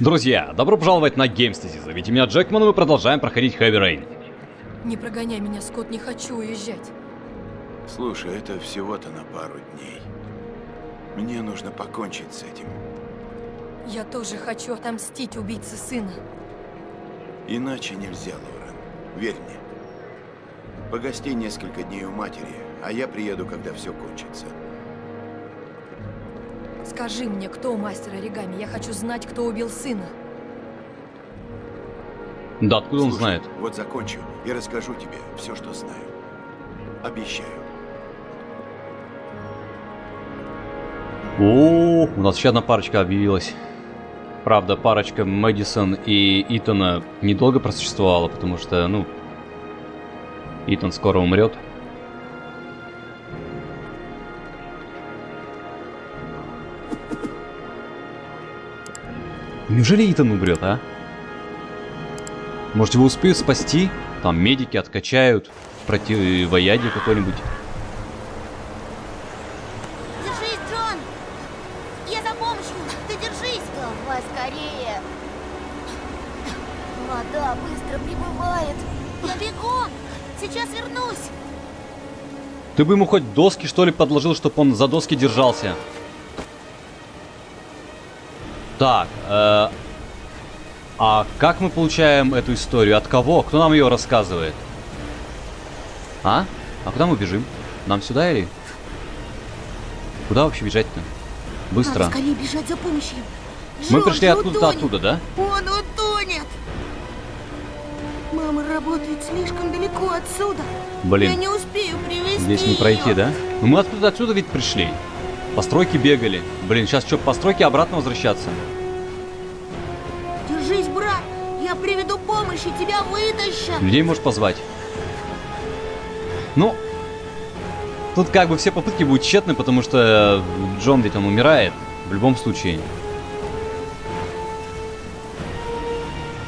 Друзья, добро пожаловать на Геймстези. Зовите меня Джекман, и мы продолжаем проходить Хэви Рейн. Не прогоняй меня, Скотт, не хочу уезжать. Слушай, это всего-то на пару дней. Мне нужно покончить с этим. Я тоже хочу отомстить убийце сына. Иначе нельзя, Лорен. Верь мне. Погости несколько дней у матери, а я приеду, когда все кончится. Скажи мне, кто мастер оригами? Я хочу знать, кто убил сына. Да, откуда он знает? Вот закончу и расскажу тебе все, что знаю. Обещаю. О, у нас еще одна парочка объявилась. Правда, парочка Мэдисон и Итана недолго просуществовала, потому что, ну, Итан скоро умрет. Неужели Итан умрет, а? Может, его успеют спасти? Там медики откачают противоядие какое-нибудь. Держись, Джон! Я за помощью! Ты держись! Давай скорее! Вода быстро прибывает! Я бегом! Сейчас вернусь! Ты бы ему хоть доски, что ли, подложил, чтобы он за доски держался? Так, а как мы получаем эту историю? От кого? Кто нам ее рассказывает? А? А куда мы бежим? Нам сюда или? Куда вообще бежать-то? Быстро. Надо скорее бежать за помощью. Мы пришли откуда-то оттуда, да? Он утонет! Мама работает слишком далеко отсюда. Блин. Я не успею привезти. Здесь не пройти, да? Но мы откуда-то отсюда ведь пришли. Постройки бегали. Блин, сейчас что, постройки обратно возвращаться? Держись, брат. Я приведу помощь и тебя вытащат. Людей можешь позвать. Ну, тут как бы все попытки будут тщетны, потому что Джон ведь там умирает. В любом случае.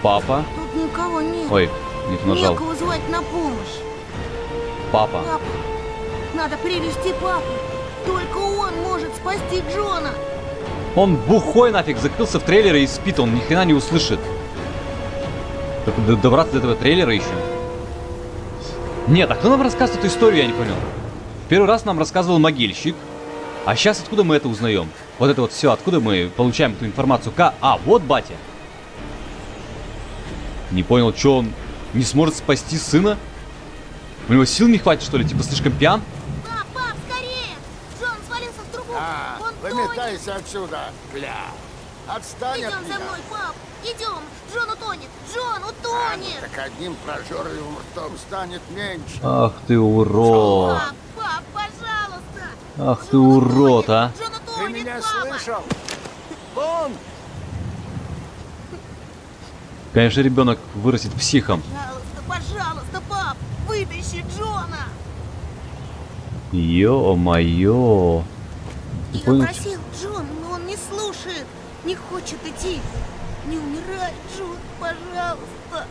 Папа. Тут никого нет. Ой, не то нажал. Некого звать на помощь. Папа. Папа. Надо привести папу. Только он может спасти Джона. Он бухой нафиг, закрылся в трейлере и спит, он ни хрена не услышит. Только добраться до этого трейлера еще. Нет, а кто нам рассказывает эту историю, я не понял. Первый раз нам рассказывал могильщик. А сейчас откуда мы это узнаем? Вот это вот все, откуда мы получаем эту информацию? А, вот батя. Не понял, что он не сможет спасти сына? У него сил не хватит, что ли? Типа слишком пьян? Выметайся отсюда, бля! Отстань от меня! Идем за мной, пап! Идем! Джон утонет! Джон утонет! А, ну, так одним прожорливым ртом станет меньше! Ах ты урод! Пап, пап, пожалуйста! Ах ты урод, а! Джон утонет, ты меня папа. Слышал? Он! Конечно, ребенок вырастет психом. Пожалуйста, пожалуйста, пап! Вытащи Джона! Ё-моё! Я просил Джон, но он не слушает, не хочет идти. Не умирай, Джон, пожалуйста.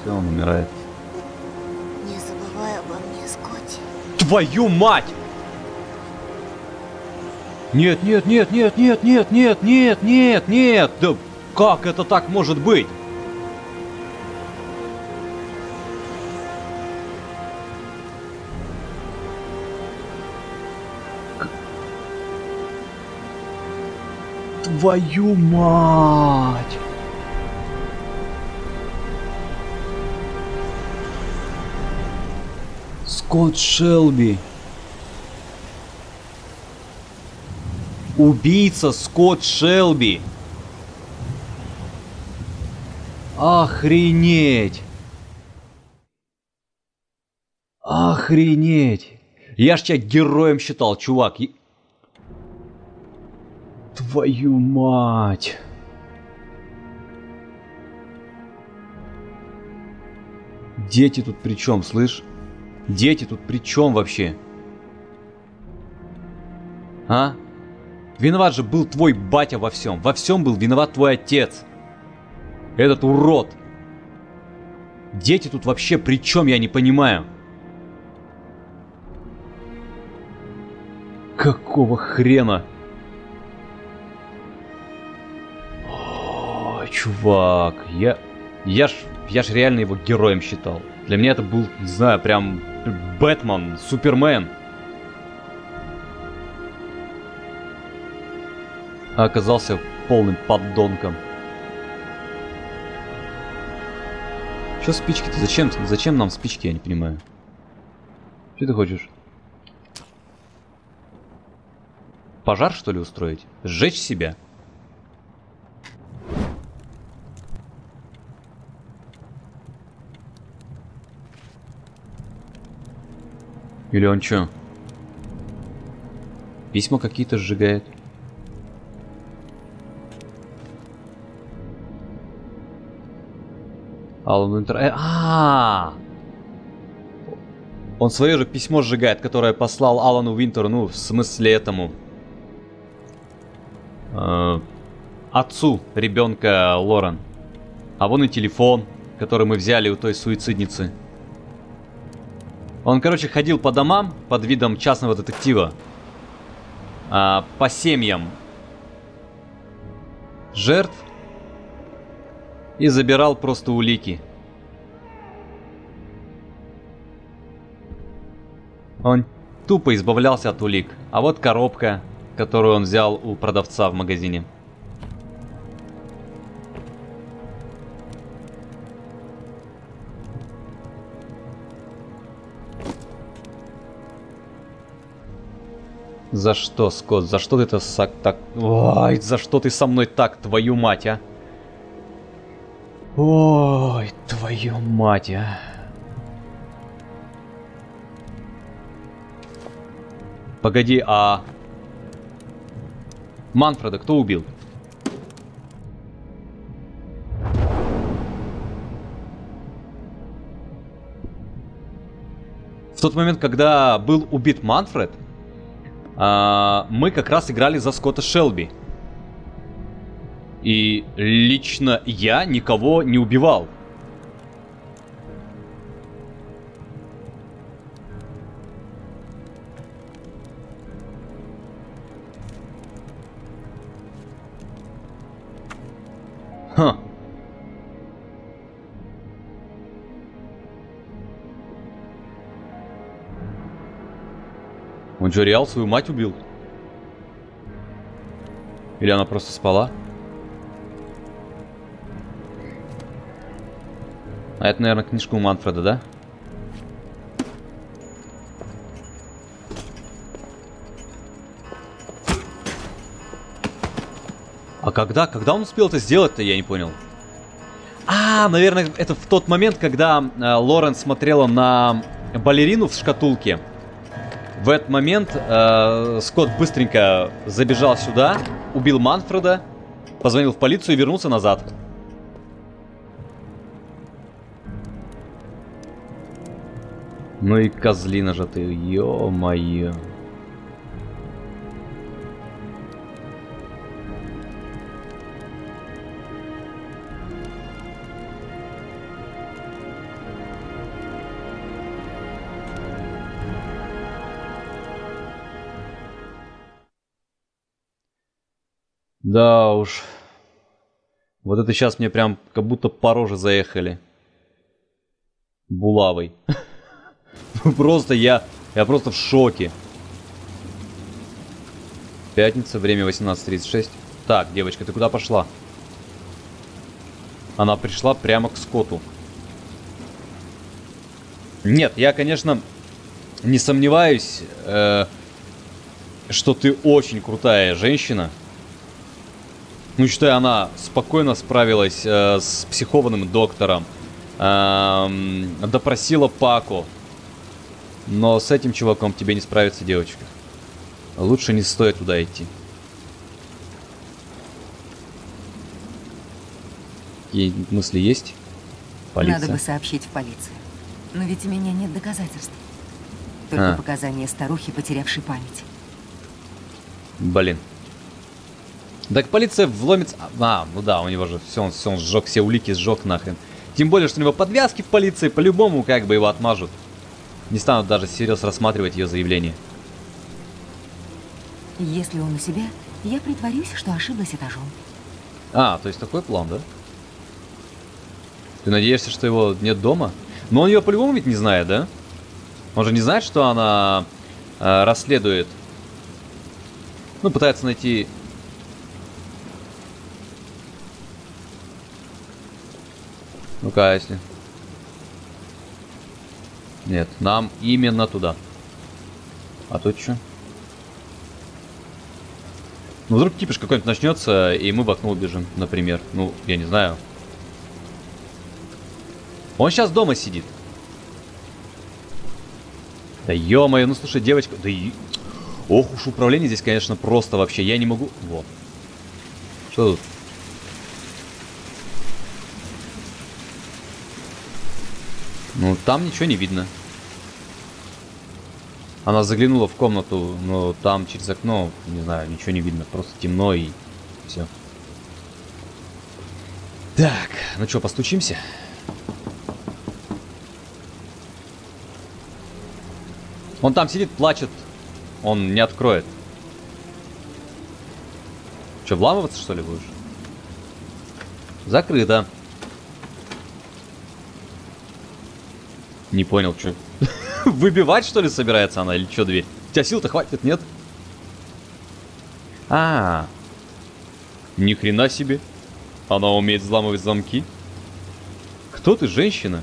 Все, он умирает. Не забывай обо мне, Скотти. Твою мать! Нет, нет, нет, нет, нет, нет, нет, нет, нет, нет. Да как это так может быть? Твою мать! Скотт Шелби. Убийца Скотт Шелби. Охренеть. Охренеть. Я ж тебя героем считал, чувак. Твою мать! Дети тут при чем, слышь? Дети тут при чем вообще? А? Виноват же был твой батя во всем. Во всем был виноват твой отец. Этот урод. Дети тут вообще при чем, я не понимаю. Какого хрена? О, чувак, я ж реально его героем считал. Для меня это был, не знаю, прям Бэтмен, Супермен. А оказался полным поддонком. Чё спички-то? Зачем нам спички, я не понимаю. Что ты хочешь? Пожар, что ли, устроить? Сжечь себя? Или он чё? Письма какие-то сжигает. Он свое же письмо сжигает, которое послал Алану Винтеру, ну, в смысле этому. Отцу ребенка Лорен. А вон и телефон, который мы взяли у той суицидницы. Он, короче, ходил по домам под видом частного детектива. По семьям жертв. И забирал просто улики. Он тупо избавлялся от улик. А вот коробка, которую он взял у продавца в магазине. За что, Скотт? За что ты это так... Ой, за что ты со мной так, твою мать, а? Ой, твою мать, а. Погоди, а... Манфреда кто убил? В тот момент, когда был убит Манфред, мы как раз играли за Скотта Шелби. И лично я никого не убивал. Ха. Он же реал свою мать убил. Или она просто спала? А это, наверное, книжка у Манфреда, да? А когда он успел это сделать-то, я не понял. А, наверное, это в тот момент, когда Лорен смотрела на балерину в шкатулке. В этот момент Скотт быстренько забежал сюда, убил Манфреда, позвонил в полицию и вернулся назад. Ну и козлина же ты, ё-моё. Да уж. Вот это сейчас мне прям как будто по роже заехали. Булавой. Просто я просто в шоке. Пятница, время 18:36. Так, девочка, ты куда пошла? Она пришла прямо к Скотту. Нет, я, конечно, не сомневаюсь, что ты очень крутая женщина. Ну, считай, она спокойно справилась с психованным доктором. Допросила Паку. Но с этим чуваком тебе не справится, девочка. Лучше не стоит туда идти. И мысли есть? Полиция. Надо бы сообщить в полицию. Но ведь у меня нет доказательств. Только показания старухи, потерявшей память. Блин. Так полиция вломится... А, ну да, у него же все, он сжег, все улики сжег нахрен. Тем более, что у него подвязки в полиции, по-любому как бы его отмажут. Не станут даже серьезно рассматривать ее заявление. Если он у себя, я притворюсь, что ошиблась этажом. А, то есть такой план, да? Ты надеешься, что его нет дома? Но он ее по-любому ведь не знает, да? Он же не знает, что она расследует. Ну, пытается найти... Ну-ка, если... Нет, нам именно туда. А тут что? Ну, вдруг типиш какой-нибудь начнется, и мы в окно убежим, например. Ну, я не знаю. Он сейчас дома сидит. Да ё-моё, ну слушай, девочка... Да ё... Ох уж управление здесь, конечно, просто вообще. Я не могу... Вот. Что тут? Ну, там ничего не видно. Она заглянула в комнату, но там через окно, не знаю, ничего не видно. Просто темно и все. Так, ну что, постучимся? Он там сидит, плачет. Он не откроет. Что, вламываться, что ли, будешь? Закрыто. Не понял, что... Выбивать, что ли, собирается она? Или что, дверь? У тебя сил-то хватит, нет? А-а-а. Ни хрена себе. Она умеет взламывать замки. Кто ты, женщина?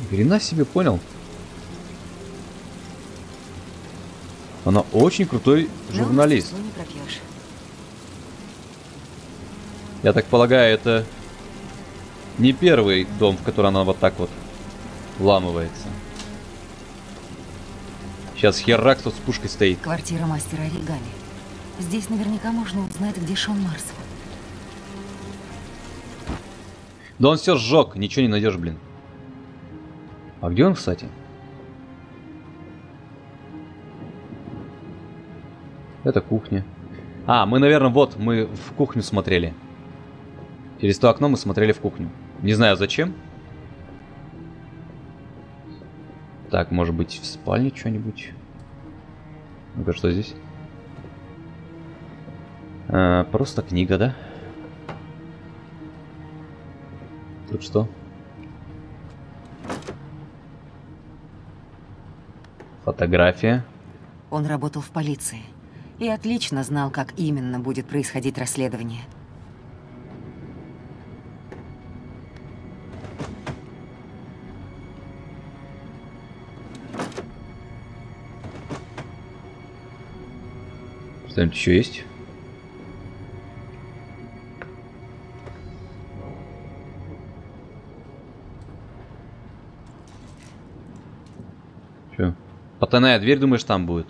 Ни хрена себе, понял. Она очень крутой журналист. Я так полагаю, это не первый дом, в который она вот так вот вламывается. Сейчас херак тут с пушкой стоит. Квартира мастера оригами. Здесь наверняка можно узнать, где Шон Марс. Да он все сжег, ничего не найдешь, блин. А где он, кстати? Это кухня. А, мы, наверное, вот, мы в кухню смотрели. Через то окно мы смотрели в кухню. Не знаю, зачем. Так, может быть, в спальне что-нибудь? Ну-ка, что здесь? А, просто книга, да? Тут что? Фотография. Он работал в полиции и отлично знал, как именно будет происходить расследование. Что-нибудь еще есть? Че? Потайная дверь, думаешь, там будет?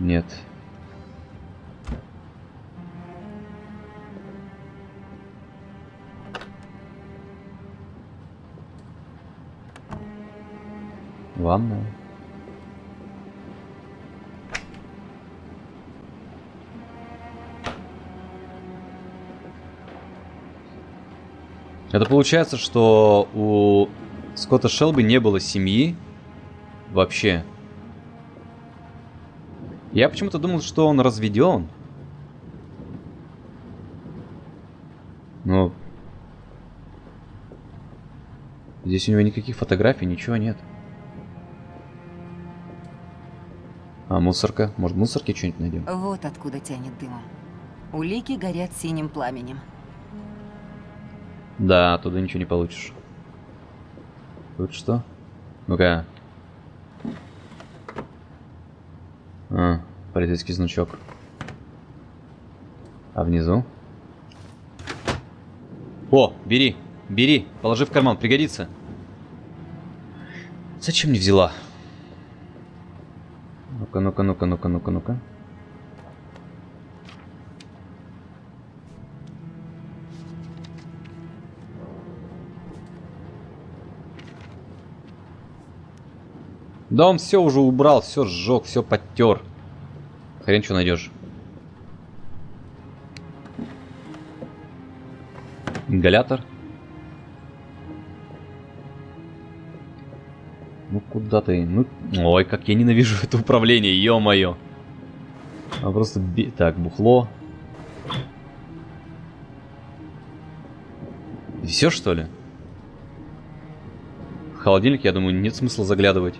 Нет. Ванная. Это получается, что у Скотта Шелби не было семьи вообще. Я почему-то думал, что он разведен. Но здесь у него никаких фотографий, ничего нет. А мусорка? Может, в мусорке что-нибудь найдем? Вот откуда тянет дымом. Улики горят синим пламенем. Да, оттуда ничего не получишь. Тут что? Ну-ка. А, полицейский значок. А внизу? О, бери, бери, положи в карман, пригодится. Зачем не взяла? Ну-ка, ну-ка, ну-ка, ну-ка, ну-ка, ну-ка. Да он все уже убрал, все сжег, все подтер. Хрен что найдешь. Ингалятор. Ну куда ты? Ну, ой, как я ненавижу это управление, ё-моё. А просто... Так, бухло. И все, что ли? В холодильник, я думаю, нет смысла заглядывать.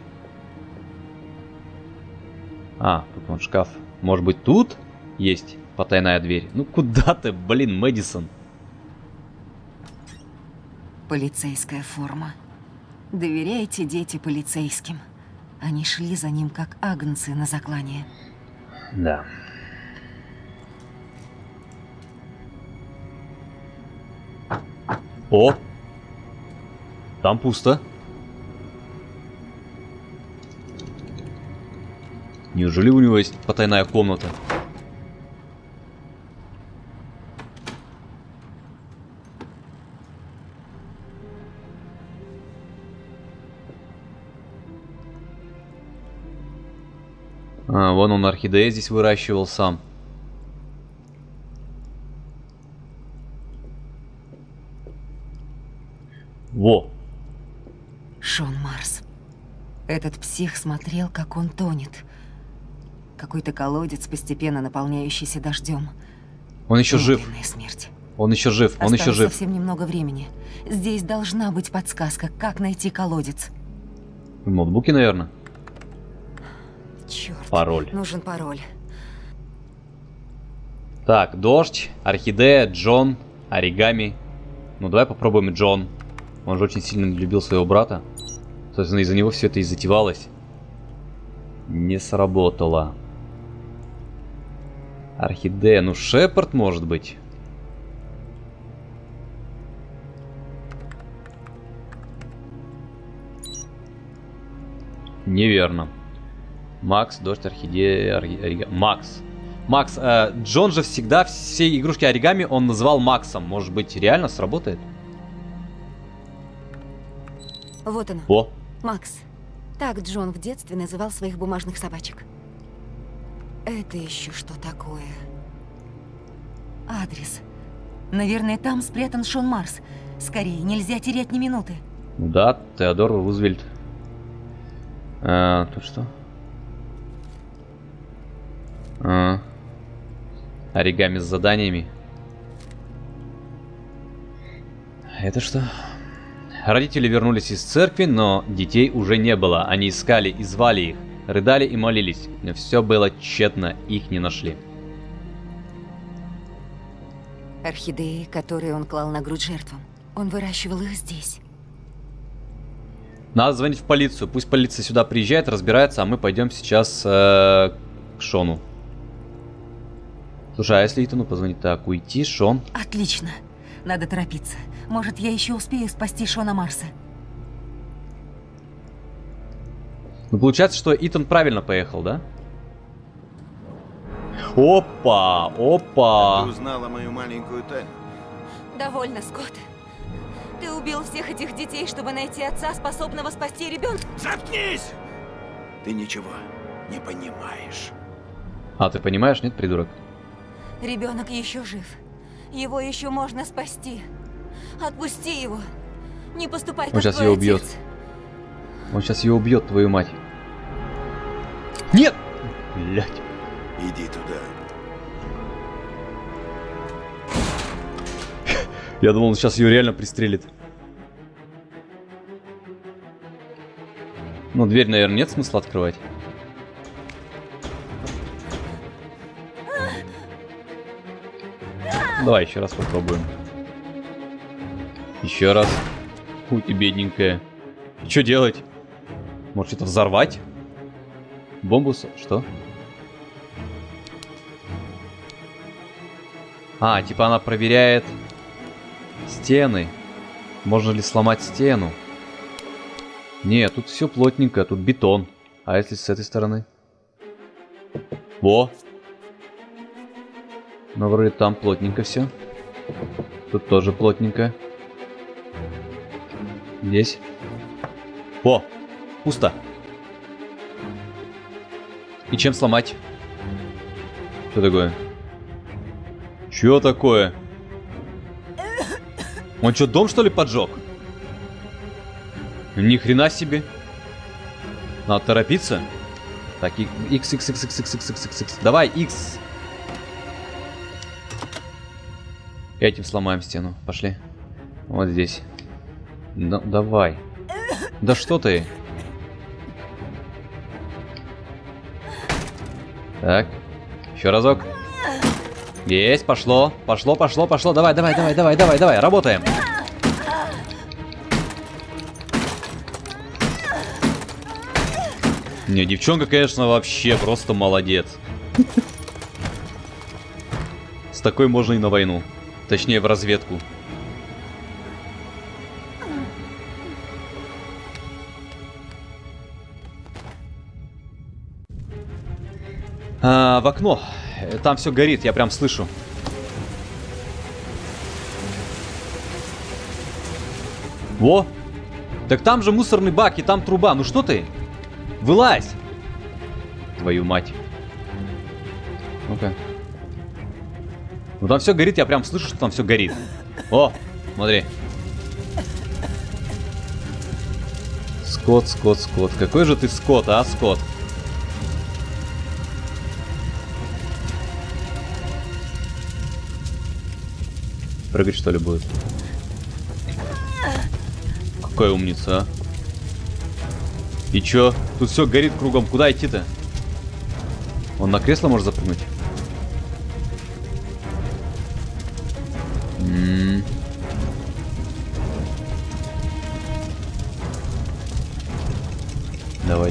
А, тут вон шкаф. Может быть, тут есть потайная дверь? Ну куда ты, блин, Мэдисон? Полицейская форма. Доверяйте, дети, полицейским. Они шли за ним, как агнцы на заклание. Да. О! Там пусто. Неужели у него есть потайная комната? А, вон он орхидея здесь выращивал сам. Во! Шон Марс. Этот псих смотрел, как он тонет. Какой-то колодец, постепенно наполняющийся дождем. Он еще жив. Смерть. Он еще жив, он еще жив. Совсем немного времени. Здесь должна быть подсказка, как найти колодец. В ноутбуке, наверное. Черт, пароль. Нужен пароль. Так, дождь, орхидея, Джон, оригами. Ну давай попробуем Джон. Он же очень сильно любил своего брата. Собственно, из-за него все это и затевалось. Не сработало. Орхидея, ну Шепард, может быть. Неверно. Макс, дождь, орхидея, оригами. Макс. Макс, Джон же всегда все игрушки оригами он назвал Максом. Может быть, реально сработает? Вот он. О. Макс. Так Джон в детстве называл своих бумажных собачек. Это еще что такое? Адрес. Наверное, там спрятан Шон Марс. Скорее, нельзя терять ни минуты. Да, Теодор Рузвельт. Тут что? Оригами с заданиями. Это что? Родители вернулись из церкви, но детей уже не было. Они искали и звали их, рыдали и молились. Но все было тщетно, их не нашли. Орхидеи, которые он клал на грудь жертвам, он выращивал их здесь. Надо звонить в полицию. Пусть полиция сюда приезжает, разбирается, а мы пойдем сейчас к Шону. Слушай, а если Итану позвонить? Так, уйти, Шон. Отлично. Надо торопиться. Может, я еще успею спасти Шона Марса. Ну, получается, что Итан правильно поехал, да? Опа, опа. Ты узнала мою маленькую тайну. Довольно, Скотт. Ты убил всех этих детей, чтобы найти отца, способного спасти ребенка. Заткнись! Ты ничего не понимаешь. А, ты понимаешь, нет, придурок? Ребенок еще жив. Его еще можно спасти. Отпусти его. Не поступай. Он сейчас ее убьет. Он сейчас ее убьет, твою мать. Нет! Блять. Иди туда. Я думал, он сейчас ее реально пристрелит. Ну, дверь, наверное, нет смысла открывать. Давай еще раз попробуем. Еще раз. Фу ты, бедненькая. И что делать? Может, что-то взорвать? Бомбу? Что? А, типа она проверяет стены. Можно ли сломать стену? Не, тут все плотненько, тут бетон. А если с этой стороны? Во! Ну, вроде там плотненько все. Тут тоже плотненько. Здесь. О! Пусто. И чем сломать? Что такое? Чё такое? Он что, дом, что ли, поджег? Ни хрена себе. Надо торопиться. Так, X. Давай, X. Этим сломаем стену. Пошли. Вот здесь. Да, давай. Да что ты? Так. Еще разок. Есть, пошло. Пошло. Давай. Работаем. Не, девчонка, конечно, вообще просто молодец. С такой можно и на войну. Точнее, в разведку. А, в окно. Там все горит, я прям слышу. Во! Так там же мусорный бак и там труба. Ну что ты? Вылазь! Твою мать. Ну-ка. Ну там все горит, я прям слышу, что там все горит. О, смотри. Скотт. Какой же ты Скотт, а, Скотт? Прыгать, что ли, будет? Какая умница, а? И чё? Тут все горит кругом. Куда идти-то? Он на кресло может запрыгнуть?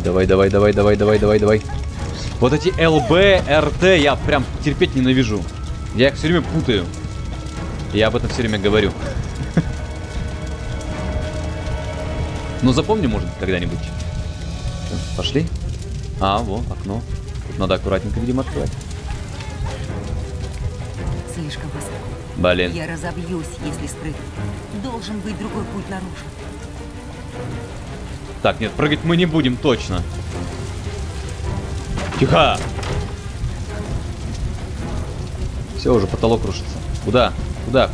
Давай. Вот эти ЛБ, РТ я прям терпеть ненавижу. Я их все время путаю. Я об этом все время говорю. Ну запомни, может, когда-нибудь. Пошли. А, вот, окно. Тут надо аккуратненько, видимо, открывать. Слишком высоко. Блин. Я разобьюсь, если спрыгну. Должен быть другой путь наружу. Так, нет, прыгать мы не будем точно. Тихо! Все, уже потолок рушится. Куда? Куда?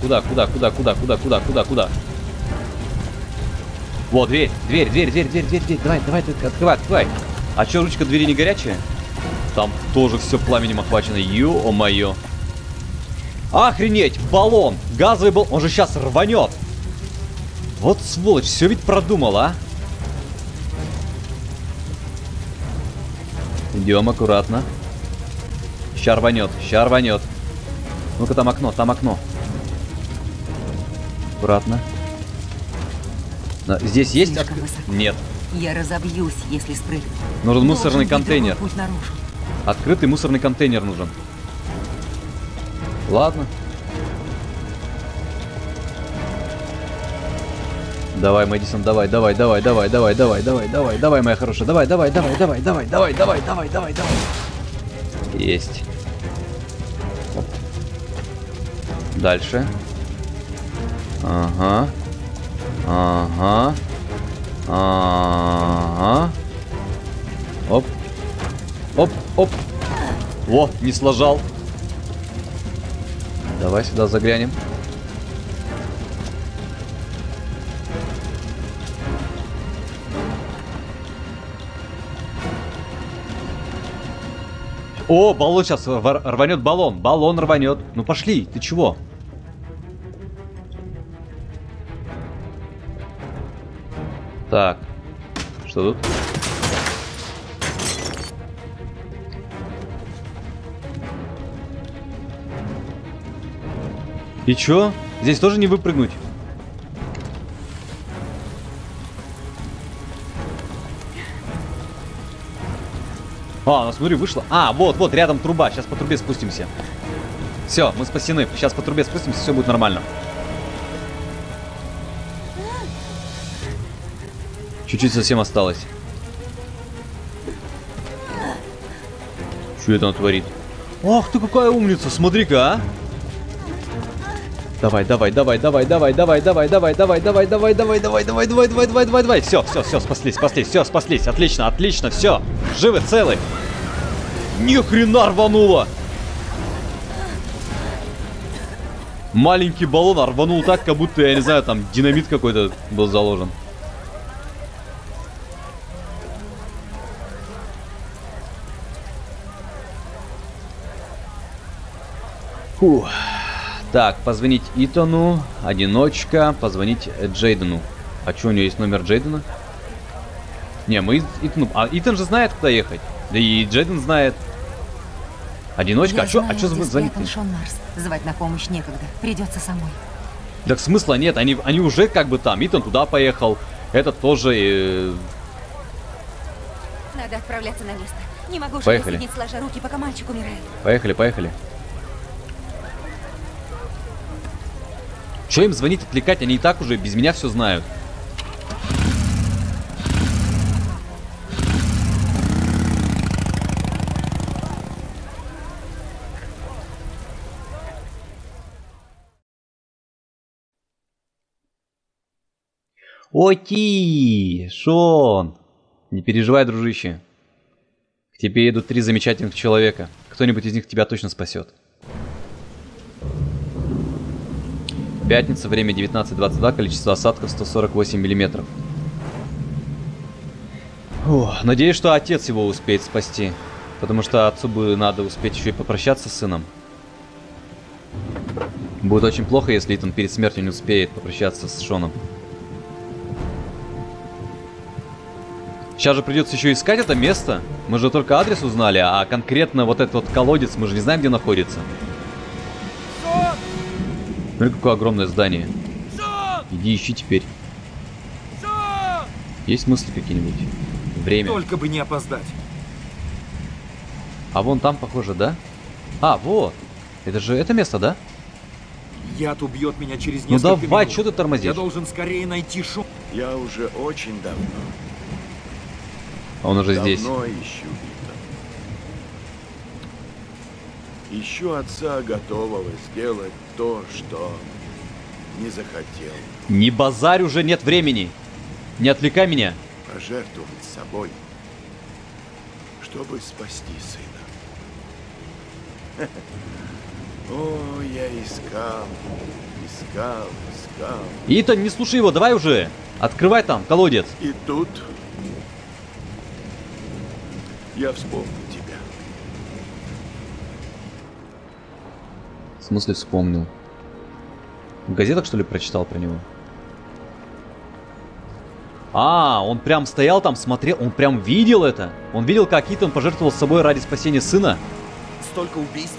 Вот, дверь. Давай, открывай. А что, ручка двери не горячая? Там тоже все пламенем охвачено. Ё-моё. Охренеть, баллон. Газовый баллон. Он же сейчас рванет. Вот сволочь, все ведь продумала, а? Идем аккуратно. Ща рванет. Ну-ка, там окно. Аккуратно. Здесь есть? Нет. Я разобьюсь, если спрыгну. Нужен мусорный контейнер. Открытый мусорный контейнер нужен. Ладно. Давай, Мэдисон, давай, моя хорошая, давай. Есть. Дальше. Ага. Оп. Во, не сложал. Давай сюда заглянем. О, баллон сейчас рванет, баллон рванет. Ну пошли, ты чего? Так, что тут? И чё? Здесь тоже не выпрыгнуть? А, ну смотри, вышло. А, вот, рядом труба. Сейчас по трубе спустимся. Все, мы спасены. Сейчас по трубе спустимся, все будет нормально. Чуть-чуть совсем осталось. Что это он творит? Ах ты какая умница, смотри-ка, а! Давай, все, спаслись, отлично, все, живы, целы. Ни хрена рвануло! Маленький баллон рванул так, как будто, я не знаю, там динамит какой-то был заложен. Фу. Так, позвонить Итану, одиночка, позвонить Джейдену. А что, у нее есть номер Джейдена? Не, мы Итану... А Итан же знает, куда ехать. Да и Джейден знает. Одиночка? Я знаю, а что звонит? Шон Марс. Звать на помощь некогда. Придется самой. Так смысла нет. Они уже как бы там. Итан туда поехал. Этот тоже... Надо отправляться на место. Не могу же сидеть сложа руки, пока мальчик умирает. Поехали, поехали. Что им звонить, отвлекать? Они и так уже без меня все знают. Оти, Шон. Не переживай, дружище. К тебе едут три замечательных человека. Кто-нибудь из них тебя точно спасет. Пятница, время 19:22, количество осадков 148 миллиметров. Фух, надеюсь, что отец его успеет спасти. Потому что отцу бы надо успеть еще и попрощаться с сыном. Будет очень плохо, если Итан перед смертью не успеет попрощаться с Шоном. Сейчас же придется еще искать это место. Мы же только адрес узнали, а конкретно вот этот вот колодец мы же не знаем, где находится. Шон! Смотри, какое огромное здание. Шон! Иди ищи теперь. Шон! Есть мысли какие-нибудь? Время. Только бы не опоздать. А вон там, похоже, да? А, вот. Это же это место, да? Яд убьет меня через несколько минут. Ну давай, что ты тормозишь? Я должен скорее найти Шон. Я уже очень давно... Он уже здесь. Давно ищу Итана. Ищу отца, готового сделать то, что не захотел. Не базарь, уже нет времени. Не отвлекай меня. Пожертвовать собой, чтобы спасти сына. О, я искал, искал, искал. Итан, не слушай его, давай уже. Открывай там колодец. И тут... Я вспомнил тебя. В смысле вспомнил? В газетах, что ли, прочитал про него? А, он прям стоял там, смотрел, он прям видел это. Он видел, как Итан пожертвовал собой ради спасения сына. Столько убийств.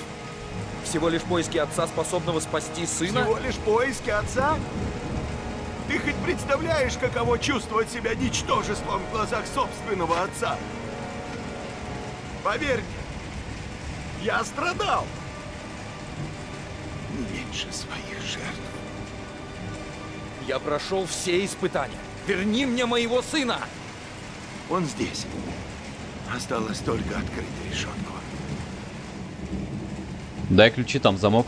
Всего лишь поиски отца, способного спасти сына. Всего лишь поиски отца? Ты хоть представляешь, каково чувствовать себя ничтожеством в глазах собственного отца? Поверь мне, я страдал. Меньше своих жертв. Я прошел все испытания. Верни мне моего сына. Он здесь. Осталось только открыть решетку. Дай ключи, там замок.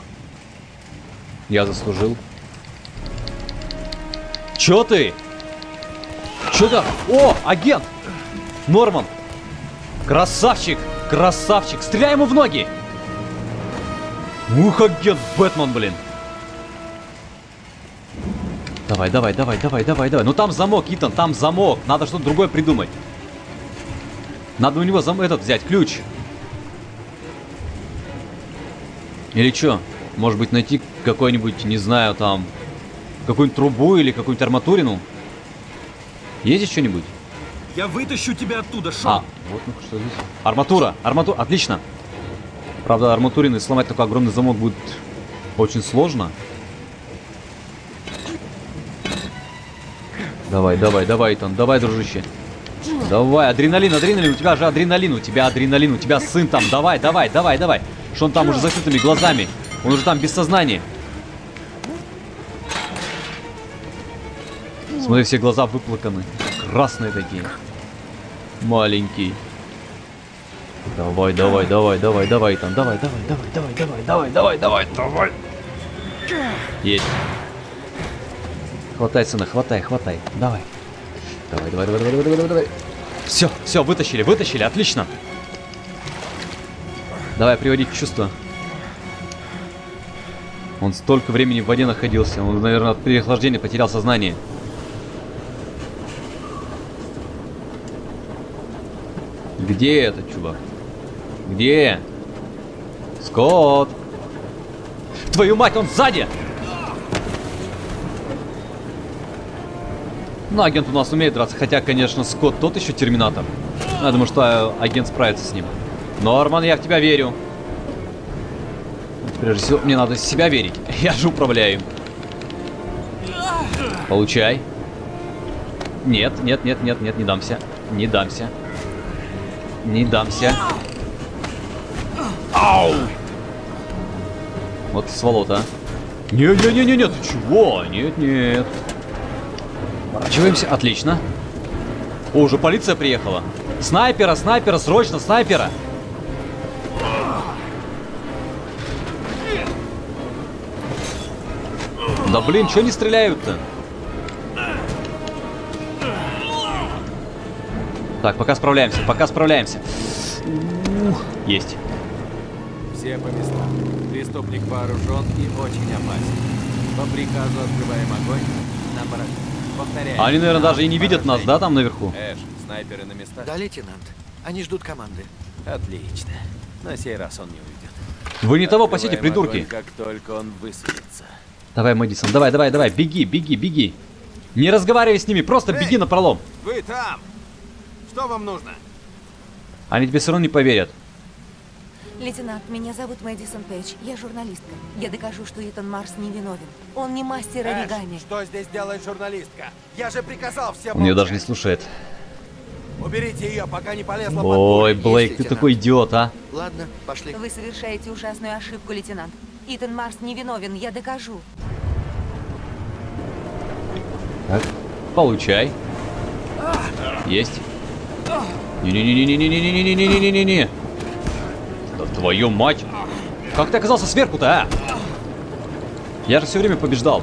Я заслужил. Че ты? Че там? О, агент! Норман! Красавчик! Красавчик! Стреляй ему в ноги! Ух, агент Бэтмен, блин! Давай, давай, давай, давай, давай, давай. Ну там замок, Итан, там замок. Надо что-то другое придумать. Надо у него этот взять, ключ. Или что? Может быть, найти какой-нибудь, не знаю, там... Какую-нибудь трубу или какую-нибудь арматурину? Есть что-нибудь? Я вытащу тебя оттуда, Шон. А, вот ну что здесь. Арматура, арматура, отлично. Правда, арматурины сломать такой огромный замок будет очень сложно. Давай, давай, давай, Итан, давай, дружище. Давай, адреналин, адреналин, у тебя же адреналин, у тебя адреналин, у тебя сын там, давай, давай, давай, давай. Шон там уже с закрытыми глазами, он уже там без сознания. Смотри, все глаза выплаканы. Красные такие. Маленький. Давай, давай, давай, давай, давай, там, давай, давай, давай, давай, давай, давай, давай, давай, давай. Есть. Хватай, сына, хватай, хватай. Давай. Давай, давай, давай, давай, давай, давай. Все, все, вытащили, вытащили, отлично. Давай, приводить в чувство. Он столько времени в воде находился. Он, наверное, от переохлаждения потерял сознание. Где этот чувак? Где? Скотт! Твою мать, он сзади! Ну, агент у нас умеет драться. Хотя, конечно, Скотт тот еще терминатор. Я думаю, что агент справится с ним. Норман, я в тебя верю. Прежде всего, мне надо в себя верить. Я же управляю им. Получай. Нет, нет, нет, нет, нет, не дамся. Не дамся. Не дамся. Ау! Вот сволота. Нет-нет-нет-нет, ты чего? Нет-нет. Поворачиваемся, отлично. О, уже полиция приехала. Снайпера, снайпера, срочно, снайпера. Да блин, чё не стреляют-то? Так, пока справляемся, пока справляемся. Есть. Все по местам. Преступник вооружен и очень опасен. По приказу открываем огонь на барак. Повторяю. Они, наверное, даже и не видят нас, да, там наверху? Эш, снайперы на местах. Да, лейтенант. Они ждут команды. Отлично. На сей раз он не уйдет. Вы не того пасите, придурки. Как только он высадится. Давай, Мэдисон, давай, давай, давай. Беги, беги, беги. Не разговаривай с ними, просто беги напролом. Вы там. Что вам нужно? Они тебе все равно не поверят. Лейтенант, меня зовут Мэдисон Пэтч. Я журналистка. Я докажу, что Итан Марс не виновен. Он не мастер оригами. Что здесь делает журналистка? Я же приказал всем. Он ее даже не слушает. Уберите ее, пока не полезла. Ой, Блейк, есть, ты такой идиот, а? Ладно, пошли. Вы совершаете ужасную ошибку, лейтенант. Итан Марс не виновен, я докажу. Так, получай. Есть. Не-не-не-не-не-не-не-не-не-не-не-не. Да твою мать! Как ты оказался сверху-то, а? Я же все время побеждал.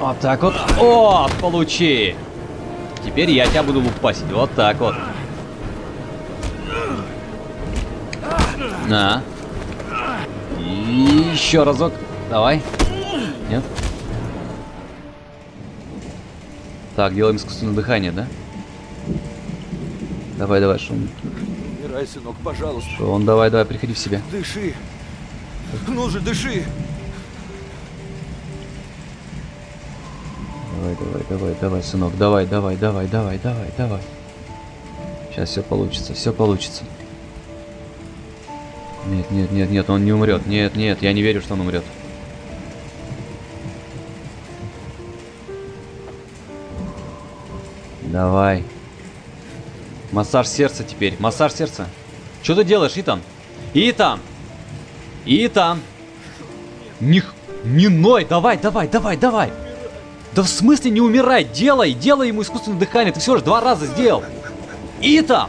Вот так вот. О, получи! Теперь я тебя буду лупасить. Вот так вот. На. И еще разок. Давай. Нет. Так, делаем искусственное дыхание, да? Давай, давай, Шон. Умирай, сынок, пожалуйста. Шон, давай, давай, приходи в себя. Дыши. Ну же, дыши. Давай, давай, давай, давай, сынок, давай, давай, давай, давай, давай, давай. Сейчас все получится, все получится. Нет, нет, нет, нет, он не умрет. Нет, нет, я не верю, что он умрет. Давай. Массаж сердца теперь. Массаж сердца. Что ты делаешь, Итан? Итан! Итан! Не ной! Давай, давай, давай, давай! Да в смысле не умирай! Делай! Делай ему искусственное дыхание! Ты всего лишь 2 раза сделал! Итан!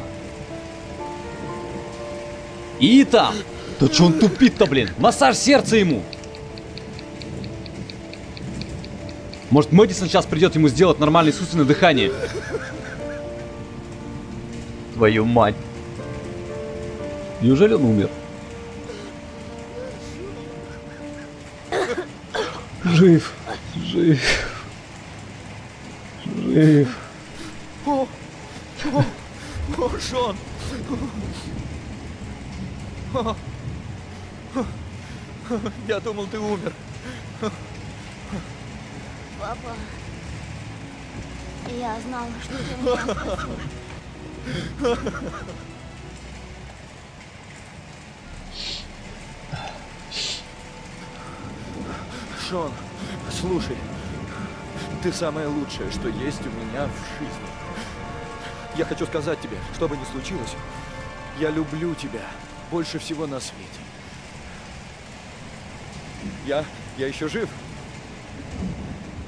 Итан! Да чё он тупит-то, блин? Массаж сердца ему! Может, Мэдисон сейчас придет ему сделать нормальное искусственное дыхание? Твою мать. Неужели он умер? Жив. Жив. Жив. О, Шон. Я думал, ты умер. Папа. Я знала, что ты меня спасешь. Шон, слушай, ты самое лучшее, что есть у меня в жизни. Я хочу сказать тебе, что бы ни случилось, я люблю тебя больше всего на свете. Я еще жив.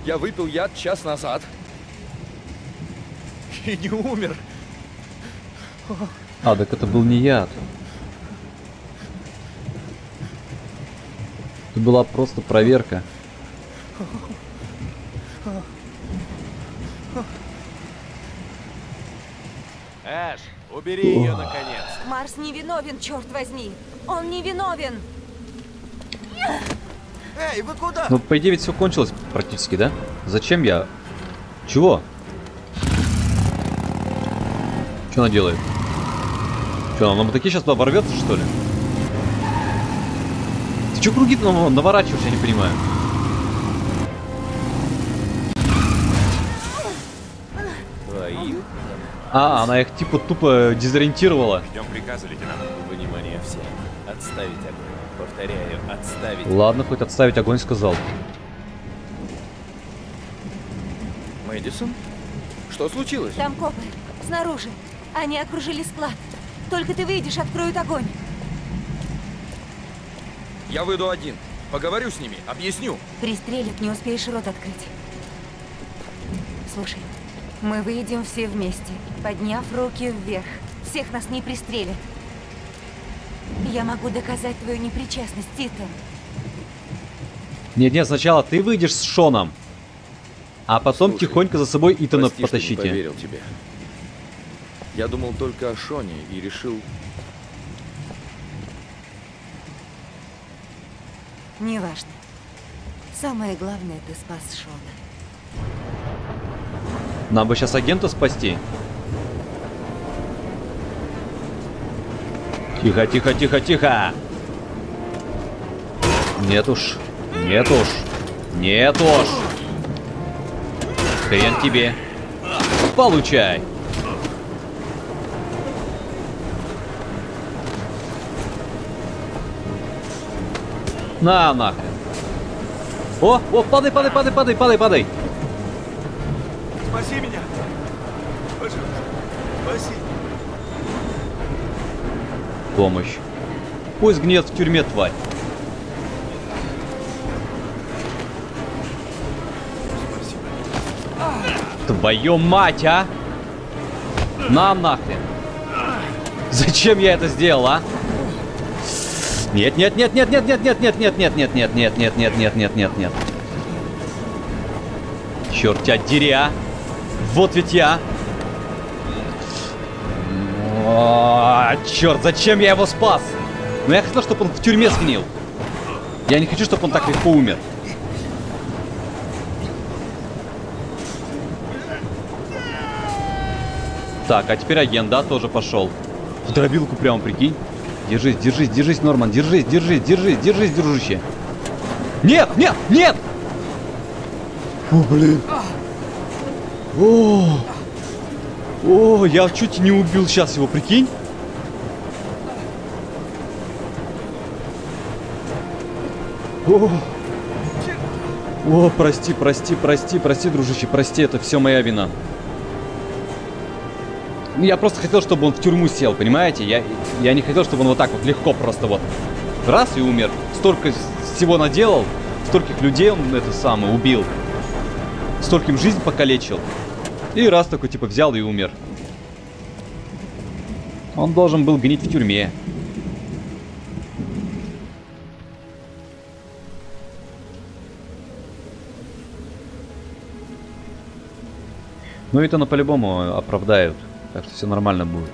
Я выпил яд час назад и не умер. А, так это был не яд. Это была просто проверка. Эш, убери ее, наконец. Марс не виновен, черт возьми. Он не виновен. Эй, вы куда? Ну, по идее, ведь все кончилось практически, да? Зачем я? Чего? Что она делает? Что, она на мотоке сейчас туда ворвется, что ли? Ты что круги-то наворачиваешь, я не понимаю. А, она их типа тупо дезориентировала. Ждем приказа, лейтенант. Внимание всем. Отставить огонь. Повторяю, отставить. Ладно, хоть отставить огонь сказал. Мэдисон? Что случилось? Там копы. Снаружи. Они окружили склад. Только ты выйдешь, откроют огонь. Я выйду один. Поговорю с ними, объясню. Пристрелят, не успеешь рот открыть. Слушай. Мы выйдем все вместе, подняв руки вверх. Всех нас не пристрелят. Я могу доказать твою непричастность, Итан. Нет, нет, сначала ты выйдешь с Шоном, а потом слушай, тихонько за собой Итана прости, потащите. Что не поверил тебе. Я думал только о Шоне и решил... Неважно. Самое главное, ты спас Шона. Нам бы сейчас агента спасти. Тихо, тихо, тихо, тихо. Нет уж. Нет уж. Нет уж. Хрен тебе. Получай. На, нахрен. О, о, падай, падай, падай, падай, падай, падай. Спаси меня! Пожалуйста, спаси! Помощь. Пусть гнет в тюрьме, тварь. Спасибо. Твою мать, а! На, нахрен! Зачем я это сделал, а? Нет, нет, нет, нет, нет, нет, нет, нет, нет, нет, нет, нет, нет, нет, нет, нет, нет, нет, нет. Черт тебя дери, а! Вот ведь я. О, черт, зачем я его спас? Но я хотел, чтобы он в тюрьме сгнил. Я не хочу, чтобы он так легко умер. Так, а теперь агент, да, тоже пошел. В дробилку прямо, прикинь. Держись, держись, держись, Норман, держись, держись, держись, держись, дружище. Нет, нет, нет! О, блин. О, о, я чуть не убил сейчас его, прикинь. О, прости, прости, прости, прости, дружище, прости, это все моя вина. Я просто хотел, чтобы он в тюрьму сел, понимаете? Я не хотел, чтобы он вот так вот легко просто вот раз и умер. Столько всего наделал, стольких людей он это самое убил. Стольким жизнь покалечил. И раз такой, типа, взял и умер. Он должен был гнить в тюрьме. Ну, это на по-любому оправдают. Так что все нормально будет.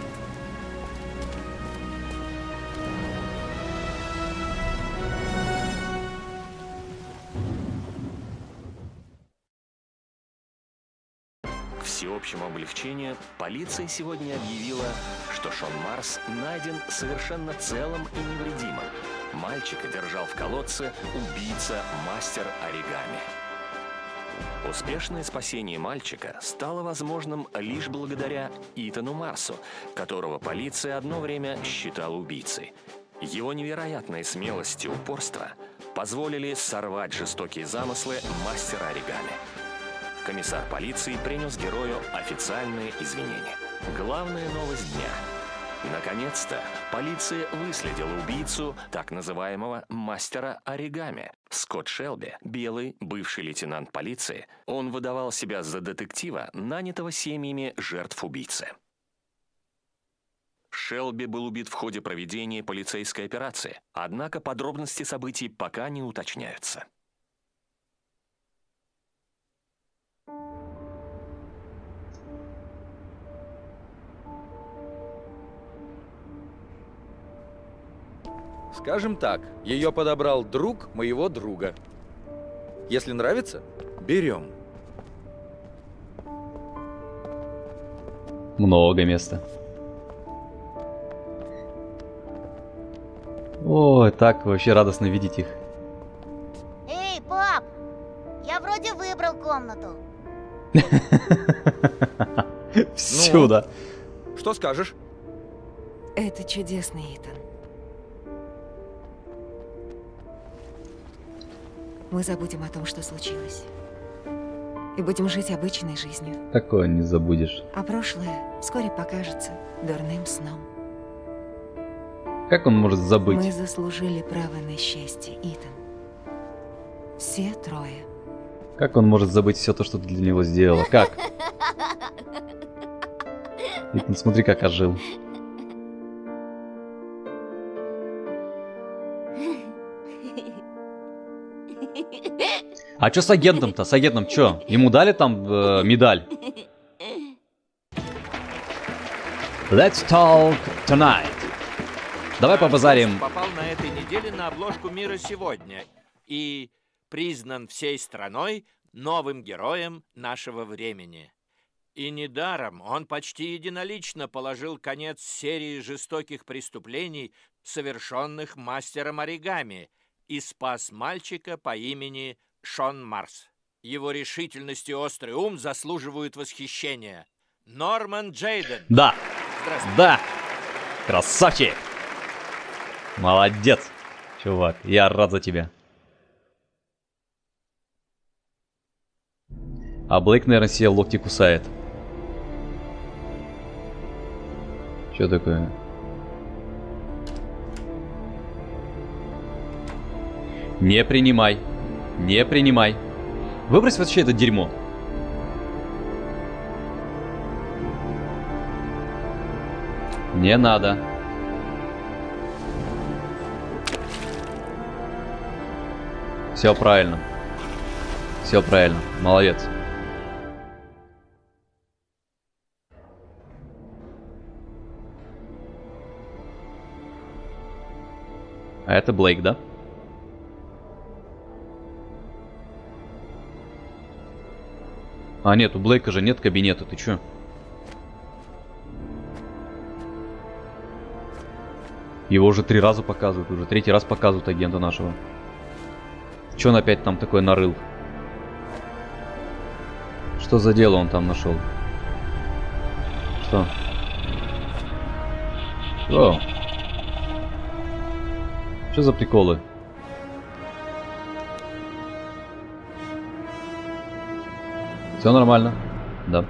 Полиция сегодня объявила, что Шон Марс найден совершенно целым и невредимым. Мальчика держал в колодце убийца-мастер оригами. Успешное спасение мальчика стало возможным лишь благодаря Итану Марсу, которого полиция одно время считала убийцей. Его невероятная смелость и упорство позволили сорвать жестокие замыслы мастера оригами. Комиссар полиции принес герою официальные извинения. Главная новость дня. Наконец-то полиция выследила убийцу так называемого мастера оригами. Скотт Шелби, белый бывший лейтенант полиции, он выдавал себя за детектива, нанятого семьями жертв убийцы. Шелби был убит в ходе проведения полицейской операции, однако подробности событий пока не уточняются. Скажем так, ее подобрал друг моего друга. Если нравится, берем. Много места. Ой, так вообще радостно видеть их. Эй, пап, я вроде выбрал комнату. Сюда. Что скажешь? Это чудесный Итан. Мы забудем о том, что случилось. И будем жить обычной жизнью. Такое не забудешь. А прошлое вскоре покажется дурным сном. Как он может забыть? Мы заслужили право на счастье, Итан. Все трое. Как он может забыть все то, что ты для него сделала? Как? Итан, смотри, как ожил. А что с агентом-то? С агентом что? Ему дали там медаль? Let's talk tonight. Давай побазарим. Попал на этой неделе на обложку «Мира сегодня» и признан всей страной новым героем нашего времени. И недаром он почти единолично положил конец серии жестоких преступлений, совершенных мастером оригами, и спас мальчика по имени Шон Марс. Его решительность и острый ум заслуживают восхищения. Норман Джейден. Да. Да. Красавчик. Молодец, чувак. Я рад за тебя. А Блейк, наверное, себе локти кусает. Что такое? Не принимай. Не принимай. Выбрось вообще это дерьмо. Не надо. Все правильно. Все правильно. Молодец. А это Блейк, да? А нет, у Блейка же нет кабинета, ты чё? Его уже 3 раза показывают, уже 3-й раз показывают агента нашего. Чё он опять там такое нарыл? Что за дело он там нашел? Что? О! Чё за приколы? Все нормально, да.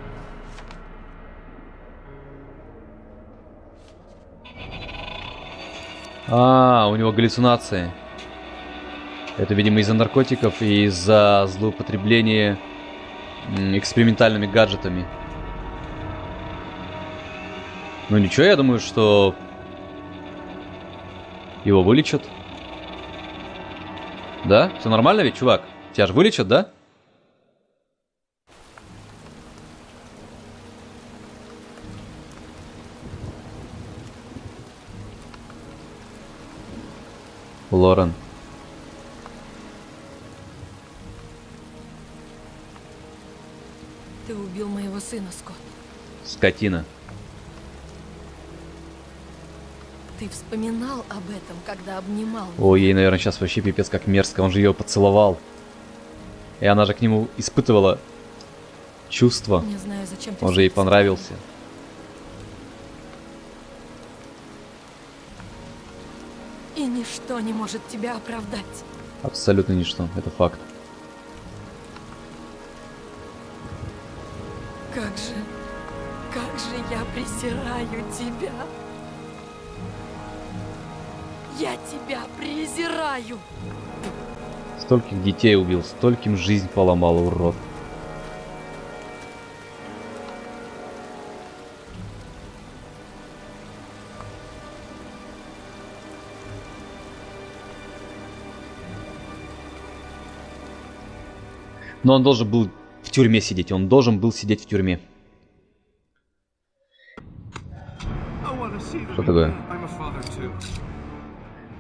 А, у него галлюцинации. Это, видимо, из-за наркотиков и из-за злоупотребления экспериментальными гаджетами. Ну ничего, я думаю, что его вылечат. Да? Все нормально ведь, чувак? Тебя же вылечат, да? Лорен. Ты убил моего сына, Скотт. Скотина. Ты вспоминал об этом, когда обнимал меня? Ой, ей, наверное, сейчас вообще пипец как мерзко. Он же ее поцеловал. И она же к нему испытывала чувства. Не знаю, зачем ты. Он же ей понравился. И ничто не может тебя оправдать. Абсолютно ничто, это факт. Как же я презираю тебя. Я тебя презираю. Стольких детей убил, стольким жизнь поломал, урод. Но он должен был в тюрьме сидеть. Он должен был сидеть в тюрьме. Что такое?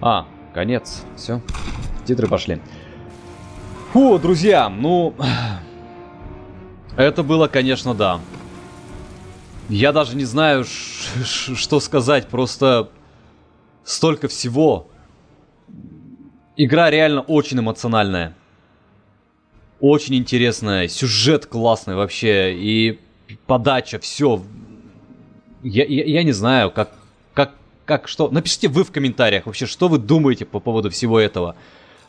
А, Конец. Все. Титры пошли. Фу, друзья, ну... Это было, конечно, да. Я даже не знаю, что сказать. Просто столько всего. Игра реально очень эмоциональная. Очень интересная. Сюжет классный вообще. И подача, все. Я не знаю, как что. Напишите вы в комментариях вообще, что вы думаете по поводу всего этого.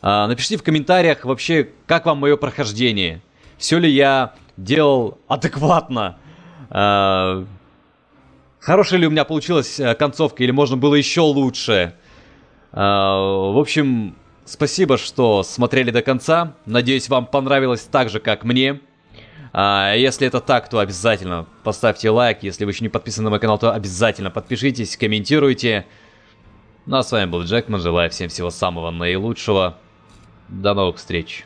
Напишите в комментариях вообще, как вам мое прохождение. Все ли я делал адекватно? Хорошая ли у меня получилась концовка, или можно было еще лучше? В общем, спасибо, что смотрели до конца. Надеюсь, вам понравилось так же, как мне. Если это так, то обязательно поставьте лайк. Если вы еще не подписаны на мой канал, то обязательно подпишитесь, комментируйте. Ну а с вами был Джекман. Желаю всем всего самого наилучшего. До новых встреч.